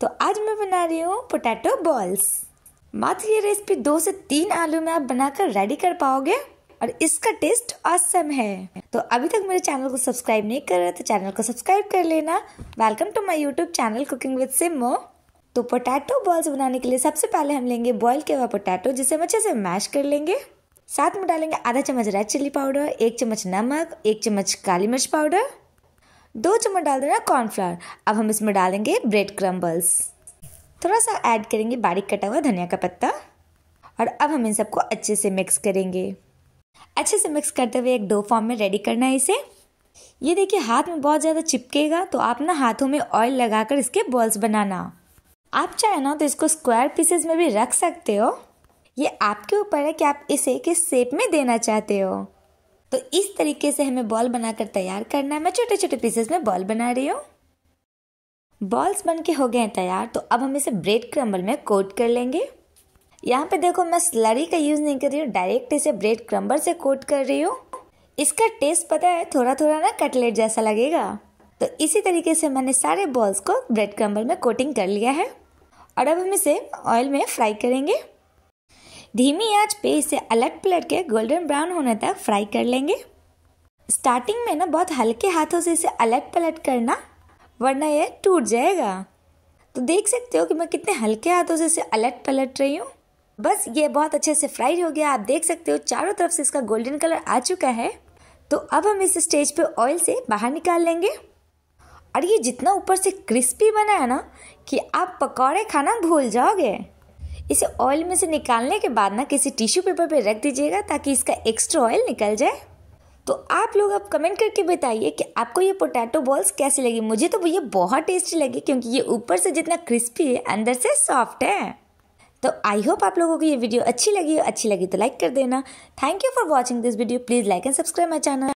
तो आज मैं बना रही हूँ पोटैटो बॉल्स। मात्र ये रेसिपी 2 से 3 आलू में आप बनाकर रेडी कर पाओगे और इसका टेस्ट ऑसम है। तो अभी तक मेरे चैनल को सब्सक्राइब नहीं कर रहे तो चैनल को सब्सक्राइब कर लेना। Welcome to my YouTube channel cooking with Simo. तो पोटैटो बॉल्स बनाने के लिए सबसे पहले हम लेंगे बॉयल किया हुआ पोटैटो, जिसे हम अच्छे से मैश कर लेंगे। साथ में डालेंगे आधा चम्मच रेड चिल्ली पाउडर, 1 चम्मच नमक, 1 चम्मच काली मिर्च पाउडर, 2 चम्मच डाल देना कॉर्नफ्लावर। अब हम इसमें डालेंगे ब्रेड क्रम्बल्स, थोड़ा सा ऐड करेंगे बारीक कटा हुआ धनिया का पत्ता और अब हम इन सबको अच्छे से मिक्स करेंगे। अच्छे से मिक्स करते हुए एक डो फॉर्म में रेडी करना है इसे। ये देखिए हाथ में बहुत ज़्यादा चिपकेगा तो आप ना हाथों में ऑयल लगाकर इसके बॉल्स बनाना। आप चाहे ना तो इसको स्क्वायर पीसेस में भी रख सकते हो, ये आपके ऊपर है कि आप इसे किस शेप में देना चाहते हो। तो इस तरीके से हमें बॉल बनाकर तैयार करना है। मैं छोटे छोटे पीसेस में बॉल बना रही हूँ। बॉल्स बनके हो गए हैं तैयार, तो अब हम इसे ब्रेड क्रम्बल में कोट कर लेंगे। यहाँ पे देखो मैं स्लरी का यूज़ नहीं कर रही हूँ, डायरेक्ट इसे ब्रेड क्रम्बल से कोट कर रही हूँ। इसका टेस्ट पता है थोड़ा थोड़ा ना कटलेट जैसा लगेगा। तो इसी तरीके से मैंने सारे बॉल्स को ब्रेड क्रम्बल में कोटिंग कर लिया है और अब हम इसे ऑयल में फ्राई करेंगे। धीमी आंच पे इसे अलट पलट के गोल्डन ब्राउन होने तक फ्राई कर लेंगे। स्टार्टिंग में ना बहुत हल्के हाथों से इसे अलट पलट करना, वरना ये टूट जाएगा। तो देख सकते हो कि मैं कितने हल्के हाथों से इसे अलट पलट रही हूँ। बस ये बहुत अच्छे से फ्राई हो गया। आप देख सकते हो चारों तरफ से इसका गोल्डन कलर आ चुका है। तो अब हम इस स्टेज पे ऑयल से बाहर निकाल लेंगे और ये जितना ऊपर से क्रिस्पी बना है ना कि आप पकौड़े खाना भूल जाओगे। इसे ऑयल में से निकालने के बाद ना किसी टिश्यू पेपर पे रख दीजिएगा ताकि इसका एक्स्ट्रा ऑयल निकल जाए। तो आप लोग अब कमेंट करके बताइए कि आपको ये पोटैटो बॉल्स कैसे लगी। मुझे तो ये बहुत टेस्टी लगी क्योंकि ये ऊपर से जितना क्रिस्पी है अंदर से सॉफ्ट है। तो आई होप आप लोगों को ये वीडियो अच्छी लगी हो। अच्छी लगी तो लाइक कर देना। Thank you for watching this video. Please like and subscribe my channel.